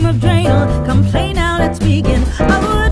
game of Draino. Come play now, let's begin. I would